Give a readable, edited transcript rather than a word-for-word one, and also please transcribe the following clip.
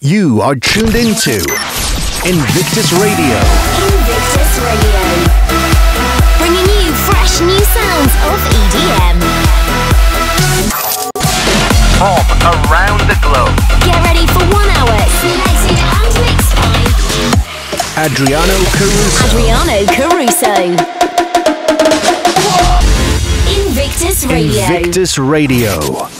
You are tuned into Invictus Radio. Invictus Radio, bringing you fresh new sounds of EDM from around the globe. Get ready for 1 hour selected and mixed by Adriano Caruso. Invictus Radio.